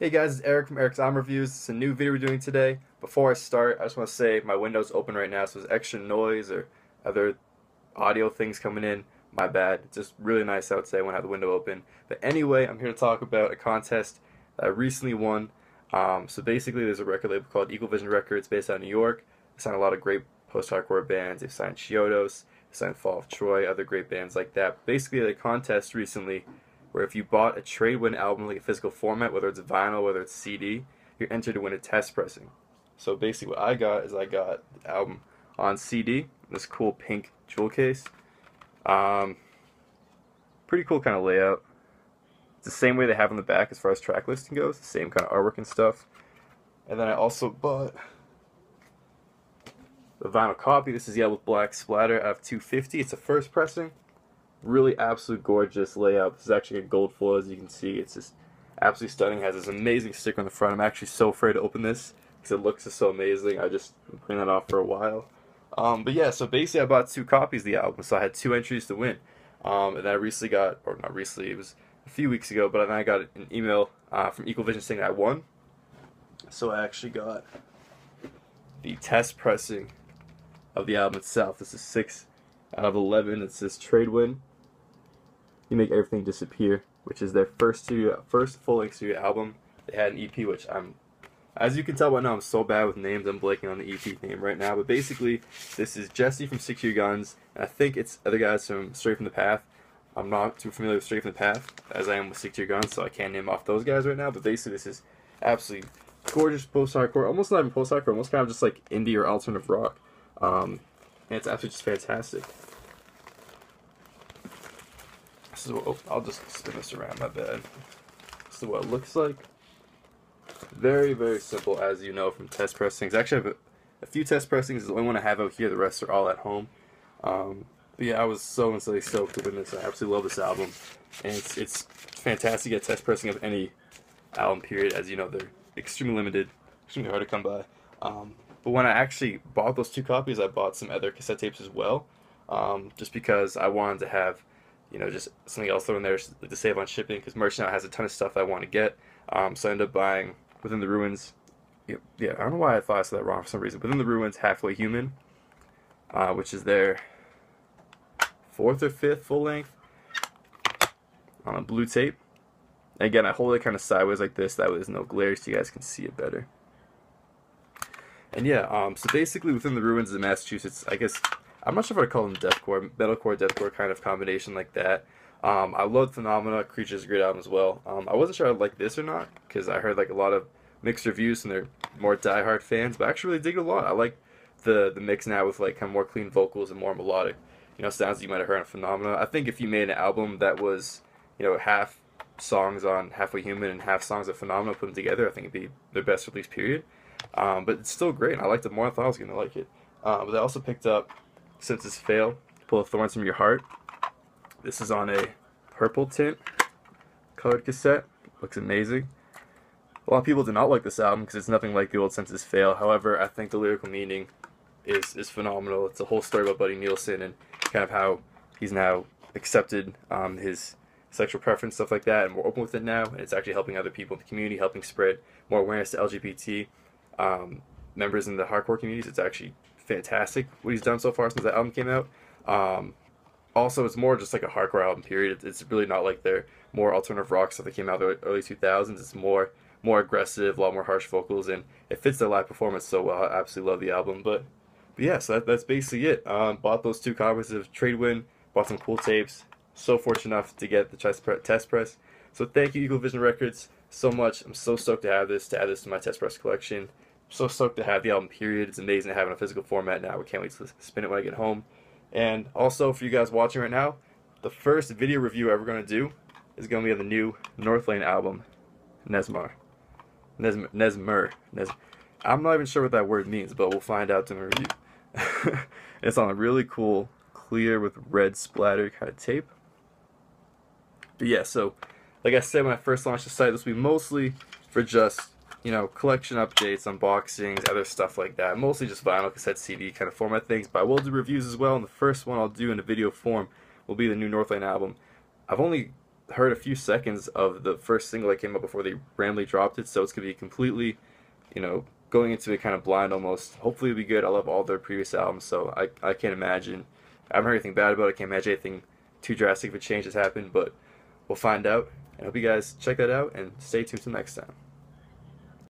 Hey guys, it's Eric from Eric's Album Reviews. It's a new video we're doing today. Before I start, I just want to say my window's open right now, so there's extra noise or other audio things coming in. My bad. It's just really nice out today when I have the window open. But anyway, I'm here to talk about a contest that I recently won. So basically, there's a record label called Equal Vision Records based out of New York. They signed a lot of great post-hardcore bands. They've signed Chiodos, they signed Fall of Troy, other great bands like that. Basically, the contest recently, where if you bought a Trade Wind album, like a physical format, whether it's vinyl, whether it's CD, you're entered to win a test pressing. So basically what I got is I got the album on CD, this cool pink jewel case. Pretty cool kind of layout. It's the same way they have on the back as far as track listing goes, the same kind of artwork and stuff. And then I also bought the vinyl copy. This is Yellow with Black Splatter out of 250. It's a first pressing. Really absolute gorgeous layout. This is actually a gold foil, as you can see. It's just absolutely stunning. It has this amazing sticker on the front. I'm actually so afraid to open this because it looks just so amazing. I just been putting that off for a while. But yeah, so basically I bought two copies of the album, so I had two entries to win. And then I recently got, or not recently, it was a few weeks ago, but then I got an email from Equal Vision saying that I won. So I actually got the test pressing of the album itself. This is 6 out of 11. It says Trade Wind, You Make Everything Disappear, which is their first full-length studio album. They had an EP, which I'm, as you can tell by now, I'm so bad with names, I'm blanking on the EP name right now. But basically, this is Jesse from Six Guns, and I think it's other guys from Straight From The Path. I'm not too familiar with Straight From The Path, as I am with Six Guns, so I can't name off those guys right now. But basically, this is absolutely gorgeous post-hardcore, almost not even post-hardcore, almost kind of just like indie or alternative rock. And it's absolutely just fantastic. This is what, oh, I'll just spin this around, my bad. This is what it looks like. Very, very simple, as you know from test pressings. Actually, I have a few test pressings. It's the only one I have out here. The rest are all at home. But yeah, I was so instantly stoked with this. I absolutely love this album. And it's fantastic to get test pressing of any album, period. As you know, they're extremely limited, extremely hard to come by. But when I actually bought those two copies, I bought some other cassette tapes as well, just because I wanted to have, you know, just something else thrown there to save on shipping, because merch now has a ton of stuff that I want to get. So I ended up buying Within the Ruins. Yeah, I don't know why I thought I said that wrong for some reason. Within the Ruins, Halfway Human, which is their 4th or 5th full length on a blue tape. And again, I hold it kind of sideways like this. That way there's no glare, so you guys can see it better. And yeah, so basically Within the Ruins of Massachusetts, I guess, I'm not sure if I'd call them deathcore, metalcore, deathcore kind of combination like that. I loved Phenomena, Creature's great album as well. I wasn't sure I'd like this or not, because I heard like a lot of mixed reviews and they're more diehard fans, but I actually really dig it a lot. I like the mix now with like kind of more clean vocals and more melodic, you know, sounds that you might have heard on Phenomena. I think if you made an album that was, you know, half songs on Halfway Human and half songs of Phenomena, put them together, I think it'd be their best release period. But it's still great, and I liked it more than I thought I was going to like it. But I also picked up Senses Fail, Pull the Thorns From Your Heart. This is on a purple tint colored cassette. Looks amazing. A lot of people do not like this album because it's nothing like the old Senses Fail. However, I think the lyrical meaning is phenomenal. It's a whole story about Buddy Nielsen and kind of how he's now accepted his sexual preference, stuff like that, and we're open with it now. And it's actually helping other people in the community, helping spread more awareness to LGBT members in the hardcore communities. It's actually fantastic what he's done so far since that album came out. Also, it's more just like a hardcore album, period. It's really not like their more alternative rock stuff that came out in the early 2000s. It's more aggressive, a lot more harsh vocals, and it fits their live performance so well. I absolutely love the album. But yeah, so that's basically it. Bought those two copies of Trade Wind, bought some cool tapes. So fortunate enough to get the test press. So thank you, Equal Vision Records, so much. I'm so stoked to have this, to add this to my test press collection. So stoked to have the album, period. It's amazing to have it in a physical format now. I can't wait to spin it when I get home. And also, for you guys watching right now, the first video review I'm ever going to do is going to be on the new Northlane album, Mesmer. I'm not even sure what that word means, but we'll find out in the review. It's on a really cool, clear with red splatter kind of tape. But yeah, so like I said when I first launched the site, this will be mostly for just, you know, collection updates, unboxings, other stuff like that. Mostly just vinyl, cassette, CD kind of format things, but I will do reviews as well, and the first one I'll do in a video form will be the new Northlane album. I've only heard a few seconds of the first single that came out before they randomly dropped it, so it's going to be completely, you know, going into it kind of blind almost. Hopefully it'll be good. I love all their previous albums, so I can't imagine. I haven't heard anything bad about it. I can't imagine anything too drastic of a change has happened, but we'll find out. And I hope you guys check that out, and stay tuned till next time.